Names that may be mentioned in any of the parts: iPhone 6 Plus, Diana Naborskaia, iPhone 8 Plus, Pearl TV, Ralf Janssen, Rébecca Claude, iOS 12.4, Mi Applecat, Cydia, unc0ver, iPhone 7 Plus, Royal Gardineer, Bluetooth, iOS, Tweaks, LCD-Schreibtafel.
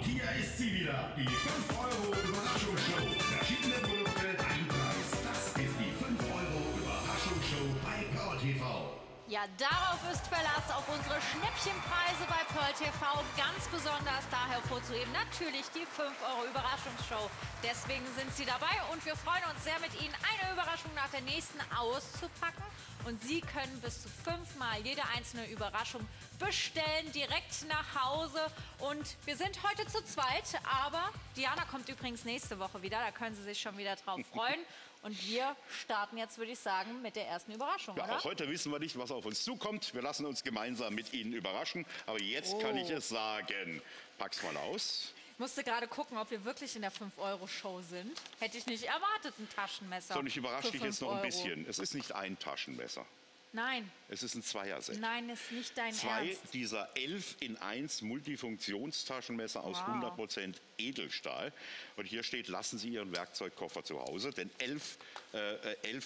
Und hier ist sie wieder, die 5 € Überraschungsshow. Verschiedene Produkte, ein Preis. Das ist die 5 € Überraschungsshow bei Pearl TV. Ja, darauf ist Verlass, auf unsere Schnäppchenpreise bei Pearl TV. Ganz besonders daher hervorzuheben natürlich die 5 € Überraschungsshow. Deswegen sind Sie dabei und wir freuen uns sehr, mit Ihnen eine Überraschung nach der nächsten auszupacken. Und Sie können bis zu 5-mal jede einzelne Überraschung bestellen, direkt nach Hause. Und wir sind heute zu zweit, aber Diana kommt übrigens nächste Woche wieder. Da können Sie sich schon wieder drauf freuen. Und wir starten jetzt, würde ich sagen, mit der ersten Überraschung, ja, oder? Auch heute wissen wir nicht, was auf uns zukommt. Wir lassen uns gemeinsam mit Ihnen überraschen. Aber jetzt kann ich es sagen. Pack's mal aus. Ich musste gerade gucken, ob wir wirklich in der 5-Euro-Show sind. Hätte ich nicht erwartet, ein Taschenmesser. So, ich überrasche dich jetzt noch ein bisschen. Es ist nicht ein Taschenmesser. Nein. Es ist ein Zweierset. Nein, es ist nicht dein Ernst. Zwei dieser 11-in-1 Multifunktionstaschenmesser aus 100% Edelstahl. Und hier steht, lassen Sie Ihren Werkzeugkoffer zu Hause, denn 11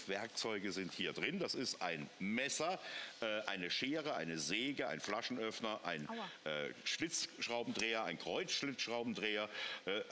Werkzeuge sind hier drin. Das ist ein Messer, eine Schere, eine Säge, ein Flaschenöffner, ein Schlitzschraubendreher, ein Kreuzschlitzschraubendreher,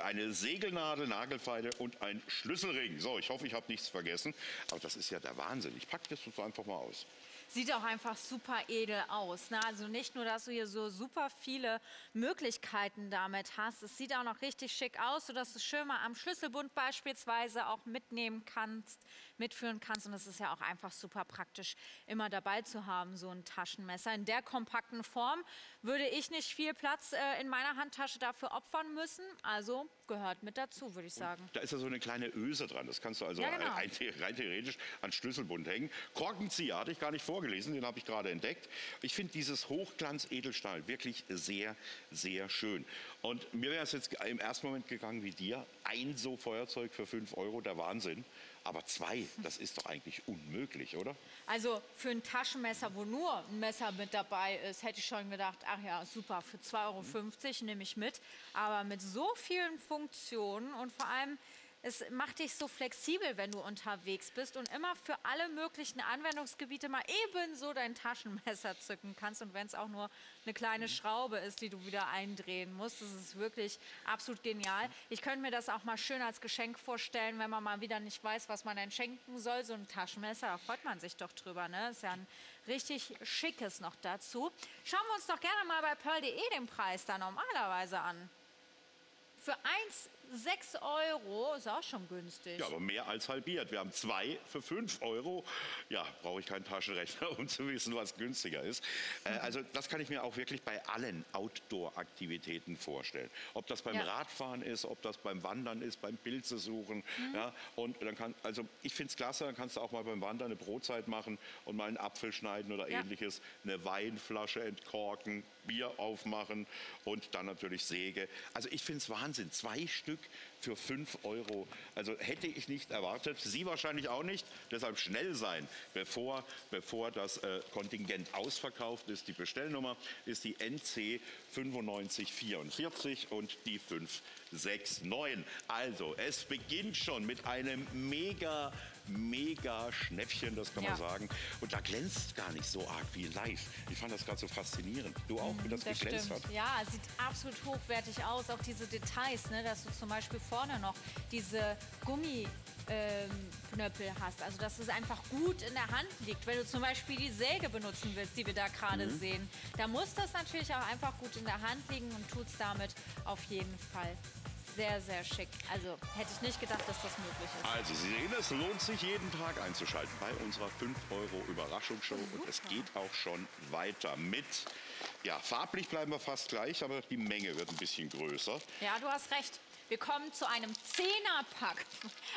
eine Segelnadel, Nagelfeile und ein Schlüsselring. So, ich hoffe, ich habe nichts vergessen. Aber das ist ja der Wahnsinn. Ich packe das einfach mal aus. Sieht auch einfach super edel aus. Na, also nicht nur, dass du hier so super viele Möglichkeiten damit hast. Es sieht auch noch richtig schick aus, sodass du es schön mal am Schlüsselbund beispielsweise auch mitnehmen kannst, mitführen kannst. Und es ist ja auch einfach super praktisch, immer dabei zu haben, so ein Taschenmesser. In der kompakten Form würde ich nicht viel Platz in meiner Handtasche dafür opfern müssen. Also gehört mit dazu, würde ich sagen. Und da ist ja so eine kleine Öse dran. Das kannst du also rein theoretisch an Schlüsselbund hängen. Korkenzieher hatte ich gar nicht vorgelesen, den habe ich gerade entdeckt. Ich finde dieses Hochglanz-Edelstahl wirklich sehr, sehr schön. Und mir wäre es jetzt im ersten Moment gegangen wie dir. Ein so Feuerzeug für 5 €, der Wahnsinn. Aber zwei, das ist doch eigentlich unmöglich, oder? Also für ein Taschenmesser, wo nur ein Messer mit dabei ist, hätte ich schon gedacht, ach ja, super, für 2,50 € nehme ich mit. Aber mit so vielen Funktionen und vor allem, es macht dich so flexibel, wenn du unterwegs bist und immer für alle möglichen Anwendungsgebiete mal ebenso dein Taschenmesser zücken kannst. Und wenn es auch nur eine kleine Schraube ist, die du wieder eindrehen musst, das ist wirklich absolut genial. Ich könnte mir das auch mal schön als Geschenk vorstellen, wenn man mal wieder nicht weiß, was man denn schenken soll. So ein Taschenmesser, da freut man sich doch drüber, ne? Ist ja ein richtig schickes noch dazu. Schauen wir uns doch gerne mal bei pearl.de den Preis da normalerweise an. Für eins 6 € ist auch schon günstig. Ja, aber mehr als halbiert. Wir haben zwei für 5 €. Ja, brauche ich keinen Taschenrechner, um zu wissen, was günstiger ist. Also das kann ich mir auch wirklich bei allen Outdoor-Aktivitäten vorstellen. Ob das beim Radfahren ist, ob das beim Wandern ist, beim Pilze suchen. Ja, und dann kann, also ich finde es klasse, dann kannst du auch mal beim Wandern eine Brotzeit machen und mal einen Apfel schneiden oder ähnliches. Eine Weinflasche entkorken, Bier aufmachen und dann natürlich Säge. Also ich finde es wahnsinnig. Sind 2 Stück für 5 €. Also hätte ich nicht erwartet, Sie wahrscheinlich auch nicht. Deshalb schnell sein, bevor das Kontingent ausverkauft ist. Die Bestellnummer ist die NC 9544 und die 569. Also es beginnt schon mit einem mega Schnäppchen, das kann man sagen. Und da glänzt gar nicht so arg wie live. Ich fand das gerade so faszinierend. Du auch, wie das geglänzt hat. Ja, es sieht absolut hochwertig aus. Auch diese Details, ne, dass du zum Beispiel vorne noch diese Gummiknöppel hast. Also, dass es einfach gut in der Hand liegt. Wenn du zum Beispiel die Säge benutzen willst, die wir da gerade sehen, da muss das natürlich auch einfach gut in der Hand liegen und tut es damit auf jeden Fall. Sehr, sehr schick. Also hätte ich nicht gedacht, dass das möglich ist. Also Sie sehen, es lohnt sich jeden Tag einzuschalten bei unserer 5 € Überraschungsshow. Und es geht auch schon weiter mit. Ja, farblich bleiben wir fast gleich, aber die Menge wird ein bisschen größer. Ja, du hast recht. Wir kommen zu einem 10er-Pack.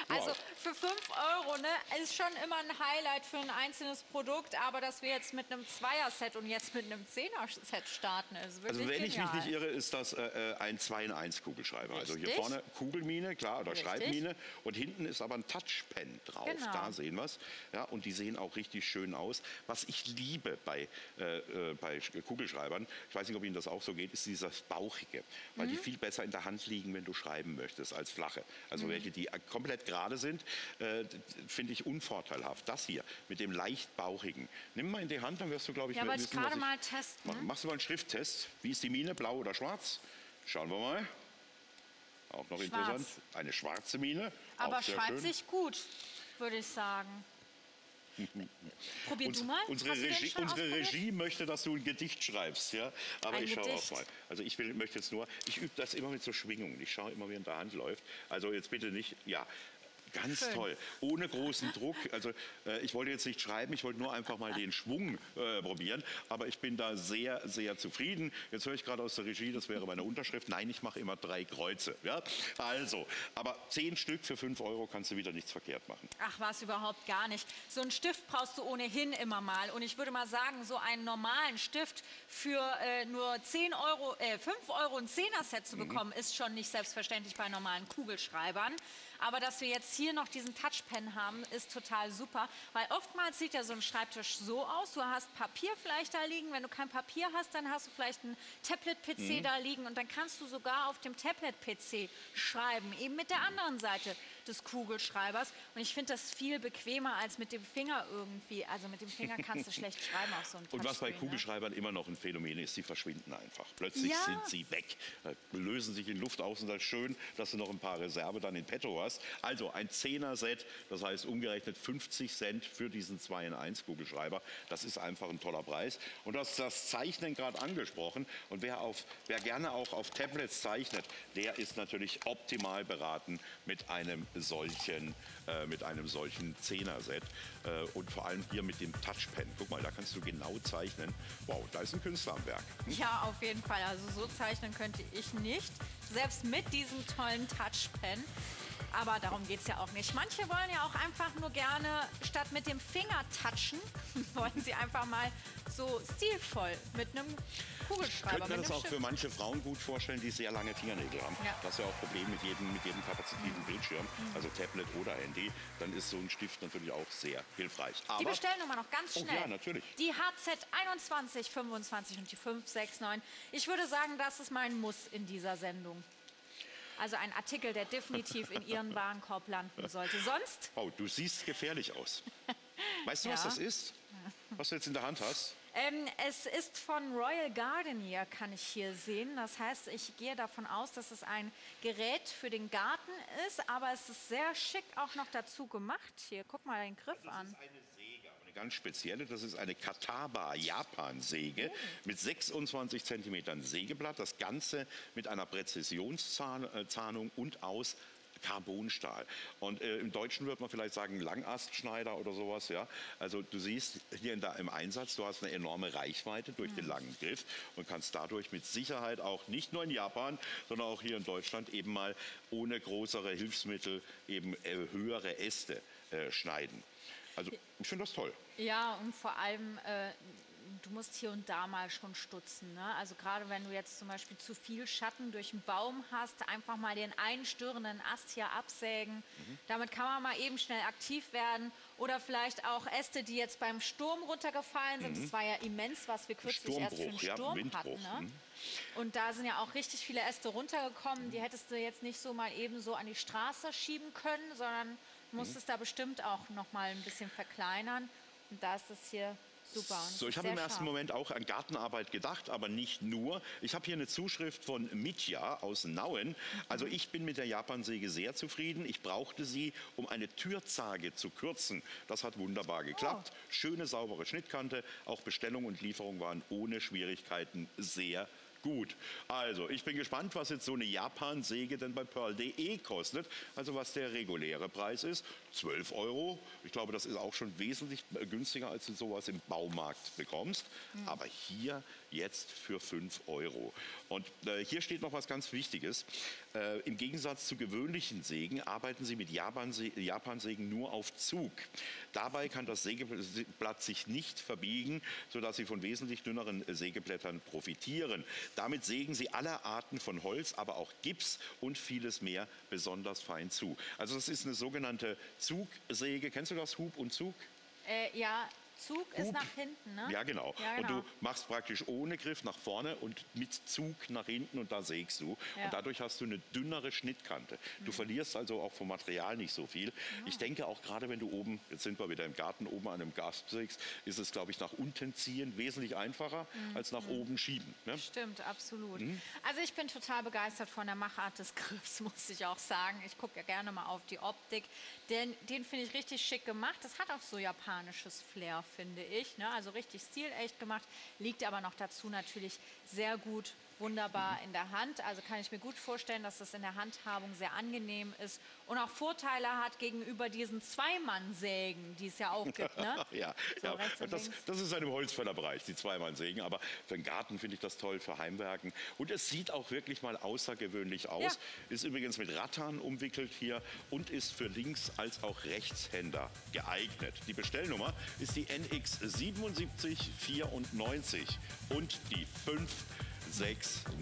Also für 5 €, ne, ist schon immer ein Highlight für ein einzelnes Produkt. Aber dass wir jetzt mit einem 2er-Set und jetzt mit einem 10er-Set starten, ist wirklich genial. Also wenn ich mich nicht irre, ist das ein 2-in-1-Kugelschreiber. Also hier vorne Kugelmine, klar, oder Schreibmine. Und hinten ist aber ein Touchpen drauf. Genau. Da sehen wir es. Ja, und die sehen auch richtig schön aus. Was ich liebe bei Kugelschreibern, ich weiß nicht, ob Ihnen das auch so geht, ist dieses Bauchige. Weil die viel besser in der Hand liegen, wenn du schreibst möchtest als flache. Also welche, die komplett gerade sind, finde ich unvorteilhaft. Das hier mit dem leicht bauchigen. Nimm mal in die Hand, dann wirst du, glaube ich, wissen, was ich mal testen. Machst du mal einen Schrifttest. Wie ist die Mine? Blau oder schwarz? Schauen wir mal. Auch noch schwarz. Interessant. Eine schwarze Mine. Aber schreibt sich gut, würde ich sagen. Probier du mal. Unsere Regie möchte, dass du ein Gedicht schreibst, ja? Aber ich schaue auch mal. Also ich möchte jetzt nur, ich übe das immer mit so Schwingungen. Ich schaue immer, während der Hand läuft. Also jetzt bitte nicht, ja, ganz schön. Toll, ohne großen Druck. Also ich wollte jetzt nicht schreiben, ich wollte nur einfach mal den Schwung probieren. Aber ich bin da sehr, sehr zufrieden. Jetzt höre ich gerade aus der Regie, das wäre meine Unterschrift. Nein, ich mache immer 3 Kreuze. Ja? Also, aber 10 Stück für 5 € kannst du wieder nichts verkehrt machen. Ach was, überhaupt gar nicht. So einen Stift brauchst du ohnehin immer mal. Und ich würde mal sagen, so einen normalen Stift für nur 5 € ein 10er-Set zu bekommen, ist schon nicht selbstverständlich bei normalen Kugelschreibern. Aber dass wir jetzt hier noch diesen Touchpen haben, ist total super. Weil oftmals sieht ja so ein Schreibtisch so aus. Du hast Papier vielleicht da liegen. Wenn du kein Papier hast, dann hast du vielleicht einen Tablet-PC da liegen. Und dann kannst du sogar auf dem Tablet-PC schreiben. Eben mit der anderen Seite des Kugelschreibers. Und ich finde das viel bequemer als mit dem Finger irgendwie. Also mit dem Finger kannst du schlecht schreiben auf so einem Touchscreen. Und was bei Kugelschreibern immer noch ein Phänomen ist, sie verschwinden einfach. Plötzlich sind sie weg. Lösen sich in Luft aus. Und das ist schön, dass du noch ein paar Reserve dann in petto hast. Also ein 10er-Set, das heißt umgerechnet 50 Cent für diesen 2-in-1-Kugelschreiber. Das ist einfach ein toller Preis. Und du hast das Zeichnen gerade angesprochen. Und wer gerne auch auf Tablets zeichnet, der ist natürlich optimal beraten mit einem solchen 10er-Set. Und vor allem hier mit dem Touchpen. Guck mal, da kannst du genau zeichnen. Wow, da ist ein Künstler am Werk. Ja, auf jeden Fall. Also so zeichnen könnte ich nicht. Selbst mit diesem tollen Touchpen. Aber darum geht es ja auch nicht. Manche wollen ja auch einfach nur gerne, statt mit dem Finger touchen, wollen sie einfach mal so stilvoll mit einem Kugelschreiber. Ich könnte mir das auch für manche Frauen gut vorstellen, die sehr lange Fingernägel haben. Ja. Das ist ja auch ein Problem mit jedem kapazitiven Bildschirm, also Tablet oder Handy. Dann ist so ein Stift natürlich auch sehr hilfreich. Aber die Bestellnummer noch ganz schnell. Oh ja, natürlich. Die HZ 2125 und die 569. Ich würde sagen, das ist mein Muss in dieser Sendung. Also ein Artikel, der definitiv in Ihren Warenkorb landen sollte. Sonst? Oh, du siehst gefährlich aus. Weißt du, was das ist? Was du jetzt in der Hand hast? Es ist von Royal Gardineer, kann ich hier sehen. Das heißt, ich gehe davon aus, dass es ein Gerät für den Garten ist. Aber es ist sehr schick auch noch dazu gemacht. Hier, guck mal den Griff an. Das ist eine Säge, aber eine ganz spezielle. Das ist eine Kataba-Japansäge mit 26 cm Sägeblatt. Das Ganze mit einer Präzisionszahnung und aus Carbonstahl. Und im Deutschen würde man vielleicht sagen Langastschneider oder sowas. Ja? Also du siehst hier im Einsatz, du hast eine enorme Reichweite durch den langen Griff und kannst dadurch mit Sicherheit auch nicht nur in Japan, sondern auch hier in Deutschland eben mal ohne größere Hilfsmittel eben höhere Äste schneiden. Also ich finde das toll. Ja, und vor allem du musst hier und da mal schon stutzen. Ne? Also gerade wenn du jetzt zum Beispiel zu viel Schatten durch einen Baum hast, einfach mal den einstörenden Ast hier absägen. Damit kann man mal eben schnell aktiv werden. Oder vielleicht auch Äste, die jetzt beim Sturm runtergefallen sind. Das war ja immens, was wir kürzlich erst für einen Sturm hatten. Ne? Und da sind ja auch richtig viele Äste runtergekommen. Die hättest du jetzt nicht so mal eben so an die Straße schieben können, sondern musstest da bestimmt auch noch mal ein bisschen verkleinern. Und da ist das hier... Super. So, ich habe im ersten Moment auch an Gartenarbeit gedacht, aber nicht nur. Ich habe hier eine Zuschrift von Mitya aus Nauen. Also ich bin mit der Japansäge sehr zufrieden. Ich brauchte sie, um eine Türzarge zu kürzen. Das hat wunderbar geklappt. Oh. Schöne, saubere Schnittkante. Auch Bestellung und Lieferung waren ohne Schwierigkeiten sehr gut. Also, ich bin gespannt, was jetzt so eine Japansäge denn bei Pearl.de kostet. Also, was der reguläre Preis ist. 12 €. Ich glaube, das ist auch schon wesentlich günstiger, als du sowas im Baumarkt bekommst. Aber hier jetzt für 5 €. Und hier steht noch was ganz Wichtiges. Im Gegensatz zu gewöhnlichen Sägen arbeiten sie mit Japansägen nur auf Zug. Dabei kann das Sägeblatt sich nicht verbiegen, sodass sie von wesentlich dünneren Sägeblättern profitieren. Damit sägen sie alle Arten von Holz, aber auch Gips und vieles mehr besonders fein zu. Also das ist eine sogenannte Zugsäge. Kennst du das, Hub und Zug? Ja, Zug ist nach hinten, ne? Ja, genau. Ja, genau. Und du machst praktisch ohne Griff nach vorne und mit Zug nach hinten und da sägst du. Ja. Und dadurch hast du eine dünnere Schnittkante. Du verlierst also auch vom Material nicht so viel. Ja. Ich denke auch gerade, wenn du oben, jetzt sind wir wieder im Garten, oben an einem Gast sägst, ist es, glaube ich, nach unten ziehen wesentlich einfacher als nach oben schieben. Ne? Stimmt, absolut. Also ich bin total begeistert von der Machart des Griffs, muss ich auch sagen. Ich gucke ja gerne mal auf die Optik, denn den finde ich richtig schick gemacht. Das hat auch so japanisches Flair, finde ich. Ne? Also richtig stilecht gemacht, liegt aber noch dazu natürlich sehr gut, wunderbar in der Hand. Also kann ich mir gut vorstellen, dass das in der Handhabung sehr angenehm ist und auch Vorteile hat gegenüber diesen Zweimann-Sägen, die es ja auch gibt. Ne? Ja, so, ja. Und das ist ein Holzfällerbereich, die Zweimann-Sägen. Aber für den Garten finde ich das toll, für Heimwerken. Und es sieht auch wirklich mal außergewöhnlich aus. Ja. Ist übrigens mit Rattan umwickelt hier und ist für Links- als auch Rechtshänder geeignet. Die Bestellnummer ist die NX 7794 und die 569.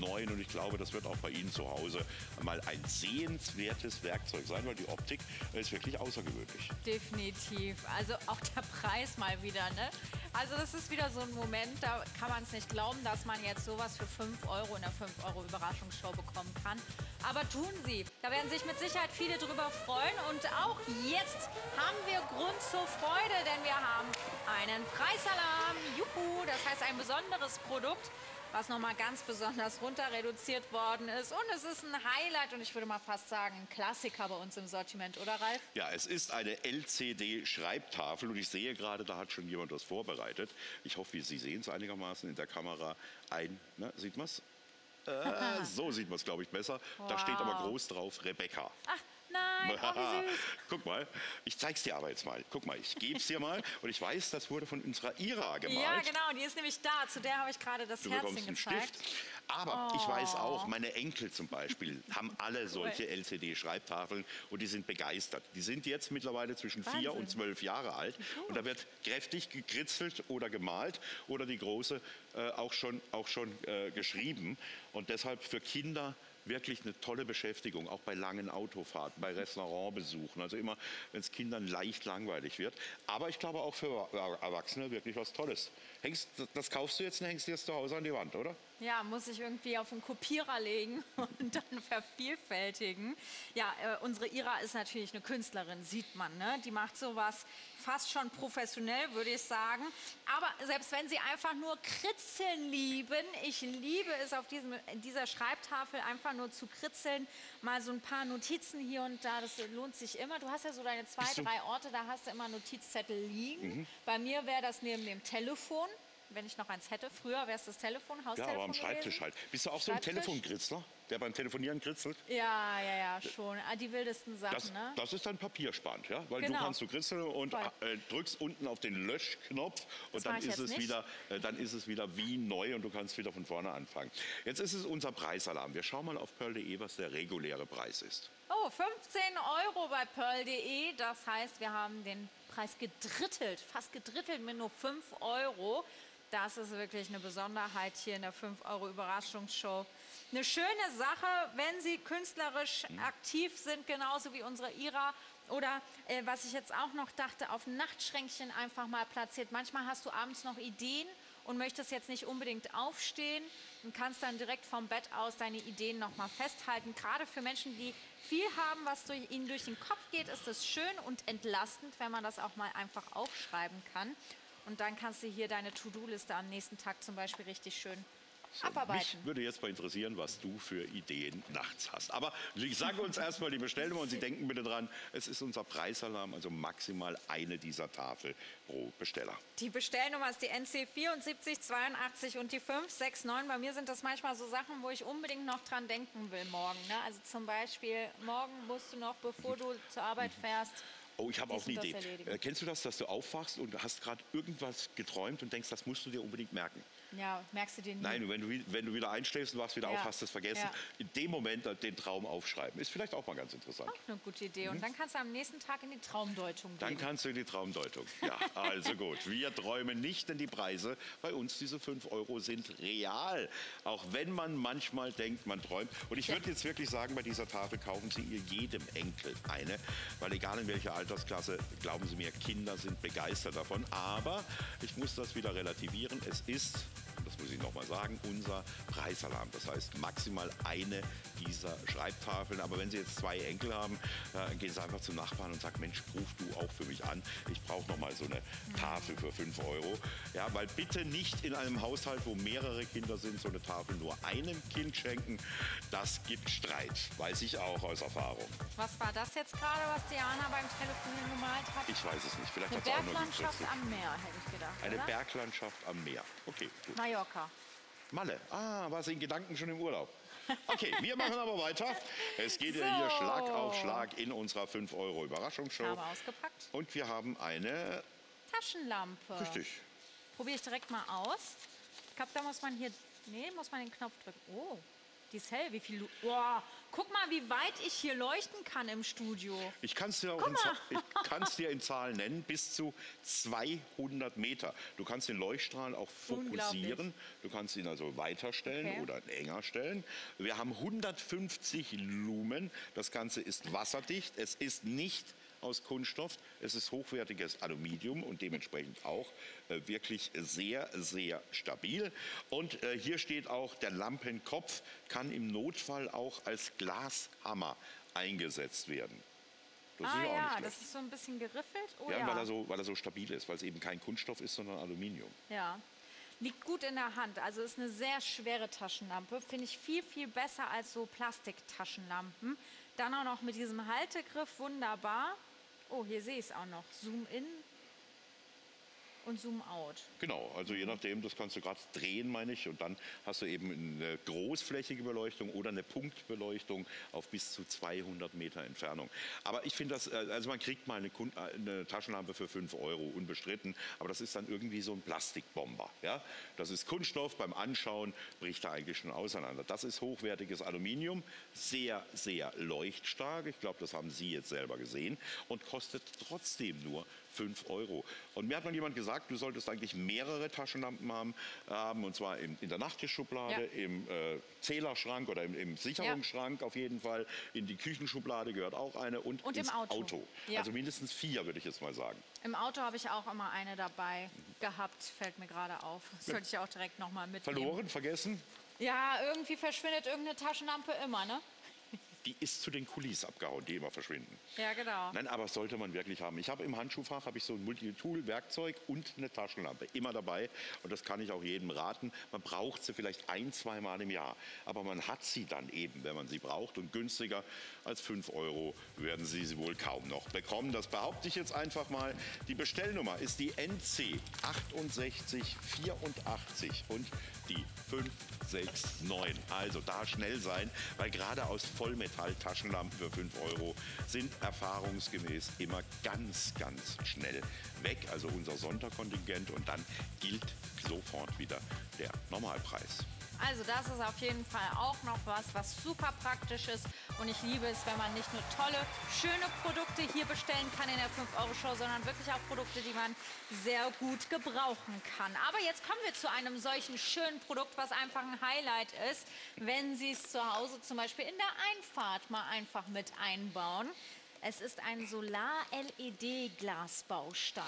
Und ich glaube, das wird auch bei Ihnen zu Hause mal ein sehenswertes Werkzeug sein, weil die Optik ist wirklich außergewöhnlich. Definitiv. Also auch der Preis mal wieder, ne? Also das ist wieder so ein Moment, da kann man es nicht glauben, dass man jetzt sowas für 5 Euro in der 5-Euro Überraschungsshow bekommen kann. Aber tun Sie, da werden sich mit Sicherheit viele drüber freuen. Und auch jetzt haben wir Grund zur Freude, denn wir haben einen Preisalarm. Juhu, das heißt ein besonderes Produkt, was nochmal ganz besonders runter reduziert worden ist. Und es ist ein Highlight und ich würde mal fast sagen, ein Klassiker bei uns im Sortiment, oder Ralf? Ja, es ist eine LCD-Schreibtafel und ich sehe gerade, da hat schon jemand was vorbereitet. Ich hoffe, Sie sehen es einigermaßen in der Kamera ein. Na, sieht man es? So sieht man es, glaube ich, besser. Wow. Da steht aber groß drauf, Rebecca. Ach. Nein, oh, wie süß. Guck mal, ich zeig's dir aber jetzt mal. Guck mal, ich geb's dir mal. Und ich weiß, das wurde von unserer Ira gemalt. Ja, genau, die ist nämlich da. Zu der habe ich gerade das Herzchen gezeigt. Stift. Aber ich weiß auch, meine Enkel zum Beispiel haben alle solche LCD-Schreibtafeln und die sind begeistert. Die sind jetzt mittlerweile zwischen 4 und 12 Jahre alt. Und da wird kräftig gekritzelt oder gemalt oder die Große auch schon geschrieben. Und deshalb für Kinder wirklich eine tolle Beschäftigung, auch bei langen Autofahrten, bei Restaurantbesuchen. Also immer, wenn es Kindern leicht langweilig wird. Aber ich glaube auch für Erwachsene wirklich was Tolles. Das kaufst du jetzt und hängst dir jetzt zu Hause an die Wand, oder? Ja, muss ich irgendwie auf einen Kopierer legen und dann vervielfältigen. Ja, unsere Ira ist natürlich eine Künstlerin, sieht man, ne? Die macht sowas fast schon professionell, würde ich sagen. Aber selbst wenn Sie einfach nur kritzeln lieben, ich liebe es auf dieser Schreibtafel einfach nur zu kritzeln, mal so ein paar Notizen hier und da, das lohnt sich immer. Du hast ja so deine 2, 3 Orte, da hast du immer Notizzettel liegen. Bei mir wäre das neben dem Telefon. Wenn ich noch eins hätte, früher wäre es das Telefon, Haustelefon. Ja, aber am Schreibtisch halt. Bist du auch so ein Telefonkritzler, der beim Telefonieren kritzelt? Ja, ja, ja, schon. Die wildesten Sachen, ne? Das ist dann papiersparend, ja? Weil du kannst kritzeln und drückst unten auf den Löschknopf und dann ist es wieder wie neu und du kannst wieder von vorne anfangen. Jetzt ist es unser Preisalarm. Wir schauen mal auf pearl.de, was der reguläre Preis ist. Oh, 15 Euro bei pearl.de. Das heißt, wir haben den Preis gedrittelt, fast gedrittelt mit nur 5 Euro. Das ist wirklich eine Besonderheit hier in der 5-Euro-Überraschungsshow. Eine schöne Sache, wenn Sie künstlerisch aktiv sind, genauso wie unsere Ira. Oder, was ich jetzt auch noch dachte, auf Nachtschränkchen einfach mal platziert. Manchmal hast du abends noch Ideen und möchtest jetzt nicht unbedingt aufstehen und kannst dann direkt vom Bett aus deine Ideen noch mal festhalten. Gerade für Menschen, die viel haben, was ihnen durch den Kopf geht, ist das schön und entlastend, wenn man das auch mal einfach aufschreiben kann. Und dann kannst du hier deine To-Do-Liste am nächsten Tag zum Beispiel richtig schön abarbeiten. Mich würde jetzt mal interessieren, was du für Ideen nachts hast. Aber ich sage uns erstmal die Bestellnummer und Sie denken bitte dran, es ist unser Preisalarm, also maximal eine dieser Tafel pro Besteller. Die Bestellnummer ist die NC 74, 82 und die 569. Bei mir sind das manchmal so Sachen, wo ich unbedingt noch dran denken will morgen. Ne? Also zum Beispiel, morgen musst du noch, bevor du zur Arbeit fährst, oh, ich habe auch eine Idee. Kennst du das, dass du aufwachst und hast gerade irgendwas geträumt und denkst, das musst du dir unbedingt merken? Ja, merkst du den nicht? Nein, wenn du wieder einschläfst und wachst wieder auf, hast du es vergessen. Ja. In dem Moment den Traum aufschreiben. Ist vielleicht auch mal ganz interessant. Auch eine gute Idee. Und dann kannst du am nächsten Tag in die Traumdeutung gehen. Dann kannst du in die Traumdeutung. Ja, also gut. Wir träumen nicht, denn die Preise bei uns, diese 5 € sind real. Auch wenn man manchmal denkt, man träumt. Und ich würde jetzt wirklich sagen, bei dieser Tafel kaufen Sie ihr jedem Enkel eine. Weil egal in welcher Altersklasse, glauben Sie mir, Kinder sind begeistert davon. Aber ich muss das wieder relativieren. Es ist, das muss ich noch mal sagen, unser Preisalarm. Das heißt maximal eine dieser Schreibtafeln. Aber wenn Sie jetzt 2 Enkel haben, gehen Sie einfach zum Nachbarn und sagen, Mensch, ruf du auch für mich an. Ich brauche noch mal so eine Tafel für 5 €. Ja, weil bitte nicht in einem Haushalt, wo mehrere Kinder sind, so eine Tafel nur einem Kind schenken. Das gibt Streit, weiß ich auch aus Erfahrung. Was war das jetzt gerade, was Diana beim Telefonieren gemalt hat? Ich weiß es nicht. Vielleicht hat es auch nur Berglandschaft am Meer, hätte ich gedacht. Eine Berglandschaft am Meer. Okay, gut. Mallorca. Malle. Ah, war sie in Gedanken schon im Urlaub. Okay, wir machen aber weiter. Es geht ja hier Schlag auf Schlag in unserer 5 € Überraschungsshow. Haben wir ausgepackt. Und wir haben eine Taschenlampe. Richtig. Probiere ich direkt mal aus. Ich glaube, da muss man hier, nee, muss man den Knopf drücken. Oh, die ist hell. Wie viel Lu guck mal, wie weit ich hier leuchten kann im Studio. Ich kann es dir, dir in Zahlen nennen, bis zu 200 Meter. Du kannst den Leuchtstrahl auch fokussieren. Du kannst ihn also weiterstellen oder enger stellen. Wir haben 150 Lumen. Das Ganze ist wasserdicht. Es ist nicht aus Kunststoff. Es ist hochwertiges Aluminium und dementsprechend auch wirklich sehr, sehr stabil. Und hier steht auch, der Lampenkopf kann im Notfall auch als Glashammer eingesetzt werden. Das ist auch nicht schlecht. Das ist so ein bisschen geriffelt. Oh, ja, weil er so stabil ist, weil es eben kein Kunststoff ist, sondern Aluminium. Ja. Liegt gut in der Hand, also ist eine sehr schwere Taschenlampe. Finde ich viel, viel besser als so Plastiktaschenlampen. Dann auch noch mit diesem Haltegriff, wunderbar. Oh, hier sehe ich es auch noch. Zoom in und zoom out. Genau, also je nachdem, das kannst du gerade drehen, meine ich. Und dann hast du eben eine großflächige Beleuchtung oder eine Punktbeleuchtung auf bis zu 200 Meter Entfernung. Aber ich finde das, also man kriegt mal eine Taschenlampe für 5 € unbestritten, aber das ist dann irgendwie so ein Plastikbomber. Ja? Das ist Kunststoff, beim Anschauen bricht er eigentlich schon auseinander. Das ist hochwertiges Aluminium, sehr, sehr leuchtstark. Ich glaube, das haben Sie jetzt selber gesehen und kostet trotzdem nur 5 €. Und mir hat mal jemand gesagt, du solltest eigentlich mehrere Taschenlampen haben und zwar in der Nachttischschublade, im Zählerschrank oder im Sicherungsschrank auf jeden Fall. In die Küchenschublade gehört auch eine und ins im Auto. Ja. Also mindestens 4, würde ich jetzt mal sagen. Im Auto habe ich auch immer eine dabei gehabt, fällt mir gerade auf. Das sollte ich auch direkt nochmal mitnehmen. Verloren, vergessen? Ja, irgendwie verschwindet irgendeine Taschenlampe immer, ne? Die ist zu den Kulis abgehauen, die immer verschwinden. Ja, genau. Nein, aber das sollte man wirklich haben. Ich habe im Handschuhfach so ein Multitool-Werkzeug und eine Taschenlampe immer dabei. Und das kann ich auch jedem raten. Man braucht sie vielleicht 1-, 2-mal im Jahr. Aber man hat sie dann eben, wenn man sie braucht. Und günstiger als 5 € werden Sie wohl kaum noch bekommen. Das behaupte ich jetzt einfach mal. Die Bestellnummer ist die NC 6884 und die 569. Also da schnell sein, weil gerade aus Vollmetall-Taschenlampen für 5 € sind erfahrungsgemäß immer ganz, ganz schnell weg. Also unser Sonderkontingent und dann gilt sofort wieder der Normalpreis. Also das ist auf jeden Fall auch noch was, was super praktisch ist. Und ich liebe es, wenn man nicht nur tolle, schöne Produkte hier bestellen kann in der 5-Euro-Show, sondern wirklich auch Produkte, die man sehr gut gebrauchen kann. Aber jetzt kommen wir zu einem solchen schönen Produkt, was einfach ein Highlight ist, wenn Sie es zu Hause zum Beispiel in der Einfahrt mal einfach mit einbauen. Es ist ein Solar-LED-Glasbaustein.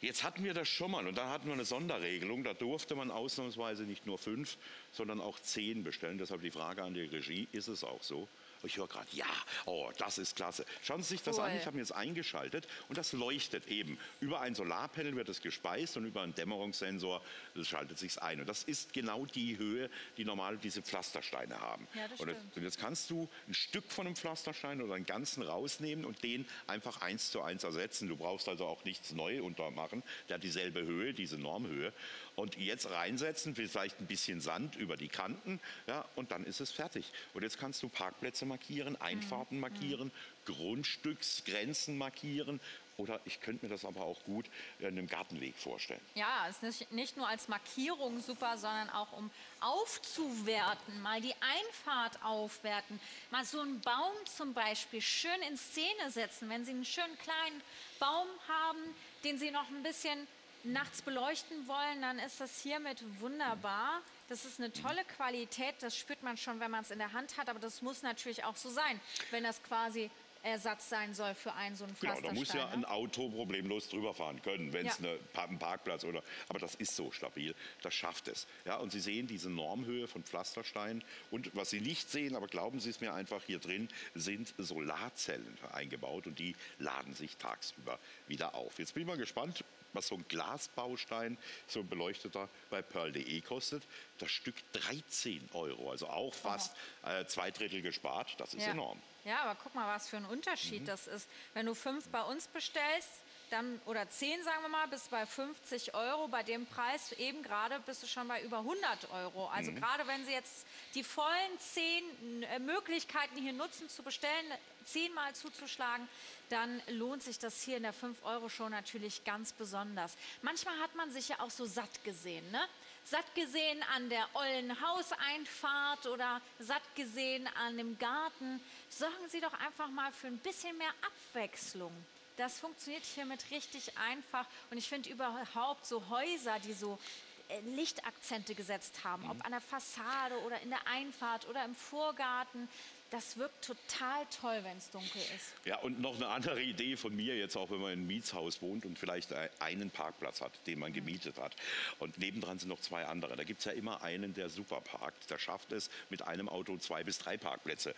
Jetzt hatten wir das schon mal und da hatten wir eine Sonderregelung. Da durfte man ausnahmsweise nicht nur 5, sondern auch 10 bestellen. Deshalb die Frage an die Regie, ist es auch so? Ich höre gerade, ja, oh, das ist klasse. Schauen Sie sich das an, ich habe mir jetzt eingeschaltet und das leuchtet eben. Über ein Solarpanel wird es gespeist und über einen Dämmerungssensor schaltet es sich ein. Und das ist genau die Höhe, die normal diese Pflastersteine haben. Ja, das stimmt. Und jetzt kannst du ein Stück von einem Pflasterstein oder einen ganzen rausnehmen und den einfach 1:1 ersetzen. Du brauchst also auch nichts neu untermachen. Der hat dieselbe Höhe, diese Normhöhe. Und jetzt reinsetzen, vielleicht ein bisschen Sand über die Kanten, ja, und dann ist es fertig. Und jetzt kannst du Parkplätze markieren, Einfahrten markieren, Grundstücksgrenzen markieren, Oder ich könnte mir das aber auch gut in einem Gartenweg vorstellen. Ja, es ist nicht nur als Markierung super, sondern auch um aufzuwerten, mal die Einfahrt aufwerten, mal so einen Baum zum Beispiel schön in Szene setzen, wenn Sie einen schönen kleinen Baum haben, den Sie noch ein bisschen nachts beleuchten wollen, dann ist das hiermit wunderbar. Das ist eine tolle Qualität, das spürt man schon, wenn man es in der Hand hat, aber das muss natürlich auch so sein, wenn das quasi Ersatz sein soll für einen so einen Pflasterstein. Genau, da muss ja ein Auto problemlos drüber fahren können, wenn es ein Parkplatz oder... Aber das ist so stabil, das schafft es. Ja, und Sie sehen diese Normhöhe von Pflastersteinen. Und was Sie nicht sehen, aber glauben Sie es mir einfach, hier drin sind Solarzellen eingebaut und die laden sich tagsüber wieder auf. Jetzt bin ich mal gespannt, was so ein Glasbaustein, so ein beleuchteter, bei Pearl.de kostet. Das Stück 13 €, also auch fast 2 Drittel gespart. Das ist enorm. Ja, aber guck mal, was für ein Unterschied das ist. Wenn du 5 bei uns bestellst, dann, oder 10, sagen wir mal, bis bei 50 €. Bei dem Preis eben gerade bist du schon bei über 100 €. Also gerade wenn Sie jetzt die vollen 10 Möglichkeiten hier nutzen zu bestellen, 10-mal zuzuschlagen, dann lohnt sich das hier in der 5-Euro-Show natürlich ganz besonders. Manchmal hat man sich ja auch so satt gesehen, ne? Satt gesehen an der ollen Hauseinfahrt oder satt gesehen an dem Garten. Sorgen Sie doch einfach mal für ein bisschen mehr Abwechslung. Das funktioniert hiermit richtig einfach. Und ich finde überhaupt so Häuser, die so Lichtakzente gesetzt haben, ob an der Fassade oder in der Einfahrt oder im Vorgarten, das wirkt total toll, wenn es dunkel ist. Ja, und noch eine andere Idee von mir jetzt auch, wenn man in einem Mietshaus wohnt und vielleicht einen Parkplatz hat, den man gemietet hat. Und nebendran sind noch 2 andere. Da gibt es ja immer einen, der super parkt. Der schafft es, mit einem Auto 2 bis 3 Parkplätze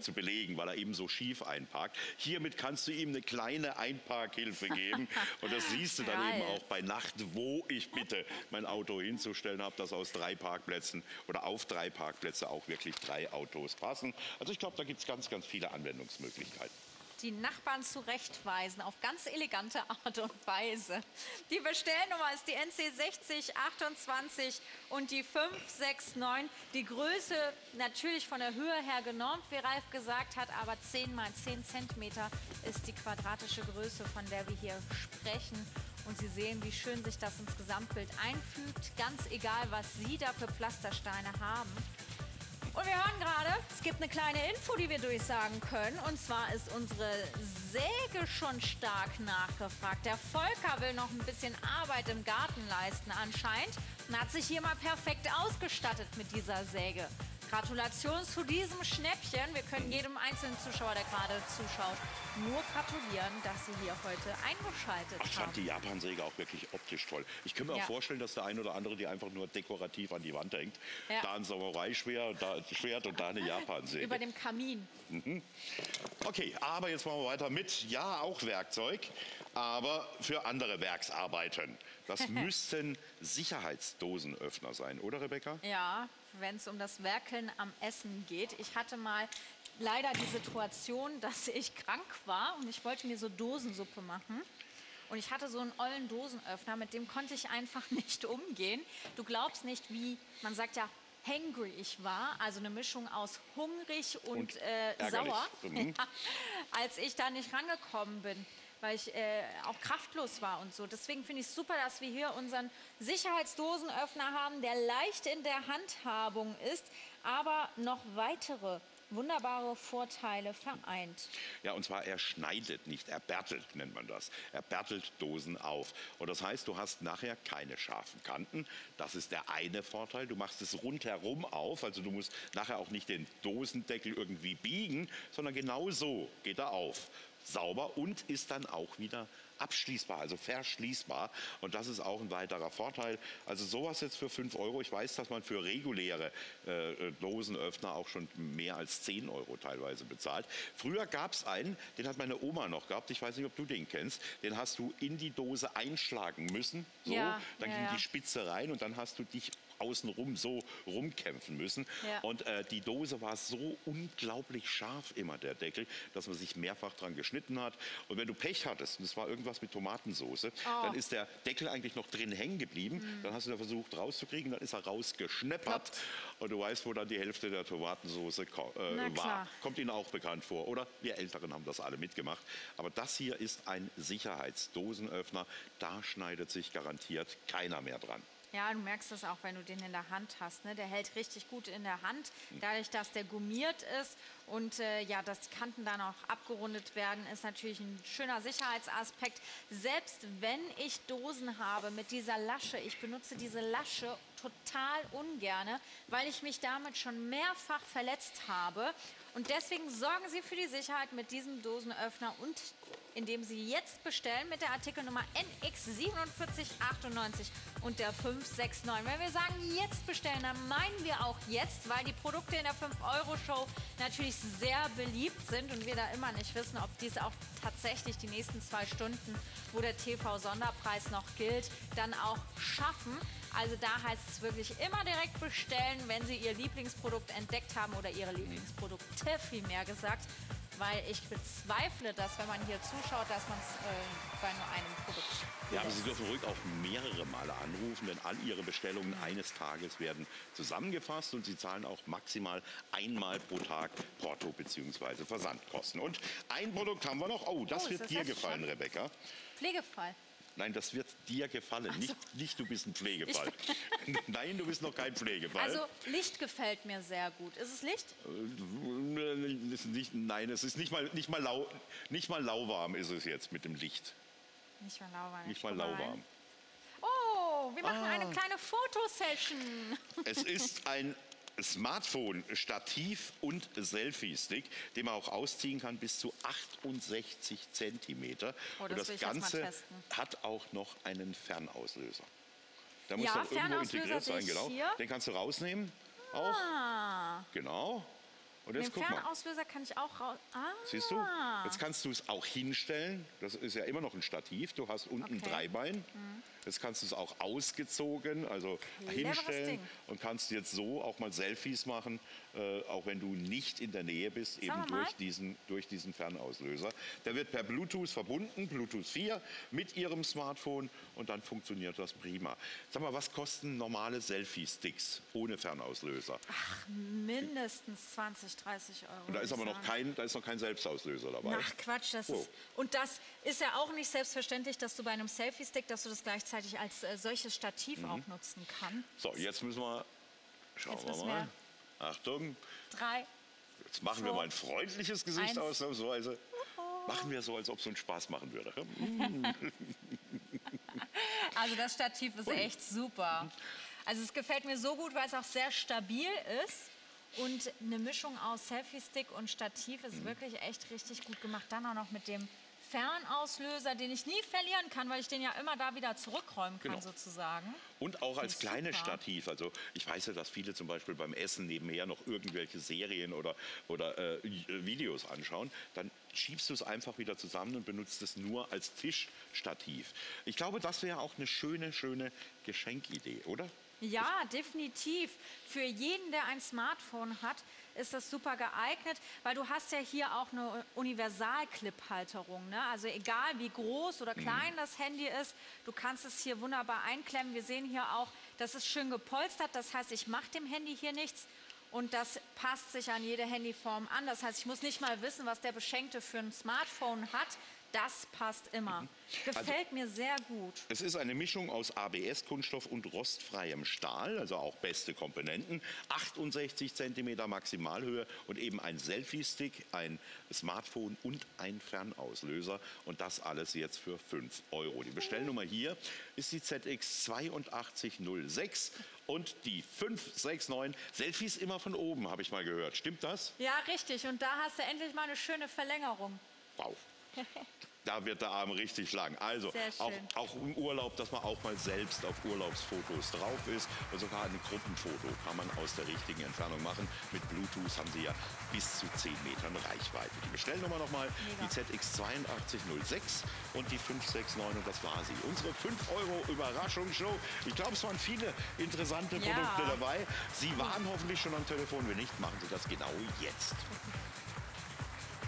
zu belegen, weil er eben so schief einparkt. Hiermit kannst du ihm eine kleine Einparkhilfe geben. Und das siehst du dann eben auch bei Nacht, wo ich bitte mein Auto hinzustellen habe, dass aus 3 Parkplätzen oder auf 3 Parkplätze auch wirklich 3 Autos passen. Also ich glaube, da gibt es ganz, ganz viele Anwendungsmöglichkeiten. Die Nachbarn zurechtweisen auf ganz elegante Art und Weise. Die Bestellnummer ist die NC 6028 und die 569. Die Größe natürlich von der Höhe her genormt, wie Ralf gesagt hat, aber 10 mal 10 cm ist die quadratische Größe, von der wir hier sprechen. Und Sie sehen, wie schön sich das ins Gesamtbild einfügt, ganz egal, was Sie da für Pflastersteine haben. Und wir hören gerade, es gibt eine kleine Info, die wir durchsagen können. Und zwar ist unsere Säge schon stark nachgefragt. Der Volker will noch ein bisschen Arbeit im Garten leisten anscheinend und hat sich hier mal perfekt ausgestattet mit dieser Säge. Gratulation zu diesem Schnäppchen. Wir können jedem einzelnen Zuschauer, der gerade zuschaut, nur gratulieren, dass Sie hier heute eingeschaltet haben. Ich fand die Japansäge auch wirklich optisch toll. Ich kann mir auch vorstellen, dass der ein oder andere die einfach nur dekorativ an die Wand hängt. Ja. Da ein Samurai-Schwert, da ein Schwert und da eine Japansäge. Über dem Kamin. Okay, aber jetzt machen wir weiter mit, ja, auch Werkzeug, aber für andere Werksarbeiten. Das müssten Sicherheitsdosenöffner sein, oder Rebecca? Ja, wenn es um das Werkeln am Essen geht. Ich hatte mal leider die Situation, dass ich krank war und ich wollte mir so Dosensuppe machen. Und ich hatte so einen ollen Dosenöffner, mit dem konnte ich einfach nicht umgehen. Du glaubst nicht, wie, man sagt ja, hangry ich war, also eine Mischung aus hungrig und sauer, als ich da nicht rangekommen bin, weil ich auch kraftlos war und so. Deswegen finde ich es super, dass wir hier unseren Sicherheitsdosenöffner haben, der leicht in der Handhabung ist, aber noch weitere wunderbare Vorteile vereint. Ja, und zwar er schneidet nicht, er bärtelt, nennt man das. Er bärtelt Dosen auf. Und das heißt, du hast nachher keine scharfen Kanten. Das ist der eine Vorteil. Du machst es rundherum auf, also du musst nachher auch nicht den Dosendeckel irgendwie biegen, sondern genau so geht er auf. Sauber und ist dann auch wieder abschließbar, also verschließbar. Und das ist auch ein weiterer Vorteil. Also sowas jetzt für 5 €. Ich weiß, dass man für reguläre Dosenöffner auch schon mehr als 10 € teilweise bezahlt. Früher gab es einen, den hat meine Oma noch gehabt. Ich weiß nicht, ob du den kennst. Den hast du in die Dose einschlagen müssen. So, dann ging die Spitze rein und dann hast du dich außenrum so rumkämpfen müssen. Ja. Und die Dose war so unglaublich scharf immer, der Deckel, dass man sich mehrfach dran geschnitten hat. Und wenn du Pech hattest, und es war irgendwas mit Tomatensoße, dann ist der Deckel eigentlich noch drin hängen geblieben. Dann hast du da versucht rauszukriegen, dann ist er rausgeschneppert. Und du weißt, wo dann die Hälfte der Tomatensoße war. Kommt Ihnen auch bekannt vor, oder? Wir Älteren haben das alle mitgemacht. Aber das hier ist ein Sicherheitsdosenöffner. Da schneidet sich garantiert keiner mehr dran. Ja, du merkst das auch, wenn du den in der Hand hast. Ne? Der hält richtig gut in der Hand, dadurch, dass der gummiert ist. Und ja, dass die Kanten dann auch abgerundet werden, ist natürlich ein schöner Sicherheitsaspekt. Selbst wenn ich Dosen habe mit dieser Lasche, ich benutze diese Lasche total ungerne, weil ich mich damit schon mehrfach verletzt habe. Und deswegen sorgen Sie für die Sicherheit mit diesem Dosenöffner und indem Sie jetzt bestellen mit der Artikelnummer NX4798 und der 569. Wenn wir sagen, jetzt bestellen, dann meinen wir auch jetzt, weil die Produkte in der 5-Euro-Show natürlich sehr beliebt sind und wir da immer nicht wissen, ob dies auch tatsächlich die nächsten 2 Stunden, wo der TV-Sonderpreis noch gilt, dann auch schaffen. Also da heißt es wirklich immer direkt bestellen, wenn Sie Ihr Lieblingsprodukt entdeckt haben oder Ihre Lieblingsprodukte, vielmehr gesagt. Weil ich bezweifle, dass, wenn man hier zuschaut, dass man es bei nur einem Produkt lässt. Ja, aber Sie dürfen ruhig auch mehrere Male anrufen, denn all Ihre Bestellungen eines Tages werden zusammengefasst und Sie zahlen auch maximal einmal pro Tag Porto bzw. Versandkosten. Und ein Produkt haben wir noch. Oh, das wird dir gefallen, Rebecca. Pflegefall. Nein, das wird dir gefallen. Also, nicht du bist ein Pflegefall. Nein, du bist noch kein Pflegefall. Also Licht gefällt mir sehr gut. Ist es Licht? Nein, es ist nicht mal lauwarm ist es jetzt mit dem Licht. Nicht mal lauwarm. Nicht mal lauwarm. Oh, wir machen eine kleine Fotosession. Es ist ein Smartphone, Stativ und Selfie-Stick, den man auch ausziehen kann bis zu 68 Zentimeter. Oh, das und das Ganze hat auch noch einen Fernauslöser. Da muss dann irgendwo integriert sein, genau. Hier. Den kannst du rausnehmen. Ah. Auch. Genau. Und jetzt, guck mal. Den Fernauslöser kann ich auch raus. Ah. Siehst du? Jetzt kannst du es auch hinstellen. Das ist ja immer noch ein Stativ. Du hast unten drei Beine. Jetzt kannst du es auch ausgezogen, also hinstellen und kannst jetzt so auch mal Selfies machen, auch wenn du nicht in der Nähe bist, eben durch diesen Fernauslöser. Der wird per Bluetooth verbunden, Bluetooth 4, mit Ihrem Smartphone und dann funktioniert das prima. Sag mal, was kosten normale Selfie-Sticks ohne Fernauslöser? Ach, mindestens 20, 30 Euro. Und da ist aber noch kein Selbstauslöser dabei. Ach Quatsch, das ist, und das ist ja auch nicht selbstverständlich, dass du bei einem Selfie-Stick, dass du das gleichzeitig als solches Stativ auch nutzen kann. So, jetzt müssen wir, schauen wir mal. Achtung. 3. Jetzt machen wir mal ein freundliches Gesicht ausnahmsweise. Machen wir so, als ob es uns Spaß machen würde. Also das Stativ ist echt super. Also es gefällt mir so gut, weil es auch sehr stabil ist. Und eine Mischung aus Selfie-Stick und Stativ ist wirklich echt richtig gut gemacht. Dann auch noch mit dem Fernauslöser, den ich nie verlieren kann, weil ich den ja immer da wieder zurückräumen kann sozusagen. Und auch als kleines Stativ. Also ich weiß ja, dass viele zum Beispiel beim Essen nebenher noch irgendwelche Serien oder Videos anschauen. Dann schiebst du es einfach wieder zusammen und benutzt es nur als Tischstativ. Ich glaube, das wäre auch eine schöne, schöne Geschenkidee, oder? Ja, definitiv. Für jeden, der ein Smartphone hat, ist das super geeignet, weil du hast ja hier auch eine Universal-Clip-Halterung. Ne? Also egal, wie groß oder klein das Handy ist, du kannst es hier wunderbar einklemmen. Wir sehen hier auch, das ist schön gepolstert. Das heißt, ich mache dem Handy hier nichts. Und das passt sich an jede Handyform an. Das heißt, ich muss nicht mal wissen, was der Beschenkte für ein Smartphone hat. Das passt immer. Gefällt mir sehr gut. Es ist eine Mischung aus ABS-Kunststoff und rostfreiem Stahl, also auch beste Komponenten. 68 cm Maximalhöhe und eben ein Selfie-Stick, ein Smartphone und ein Fernauslöser. Und das alles jetzt für 5 Euro. Die Bestellnummer hier ist die ZX8206 und die 569. Selfies immer von oben, habe ich mal gehört. Stimmt das? Ja, richtig. Und da hast du endlich mal eine schöne Verlängerung. Wow. da wird der Arm richtig lang. Also auch im Urlaub, dass man auch mal selbst auf Urlaubsfotos drauf ist. Und sogar ein Gruppenfoto kann man aus der richtigen Entfernung machen. Mit Bluetooth haben Sie ja bis zu 10 Metern Reichweite. Die Bestellnummer nochmal, die ZX8206 und die 569. Und das war sie. Unsere 5-Euro-Überraschungsshow. Ich glaube, es waren viele interessante Produkte dabei. Sie waren hoffentlich schon am Telefon. Wenn nicht, machen Sie das genau jetzt.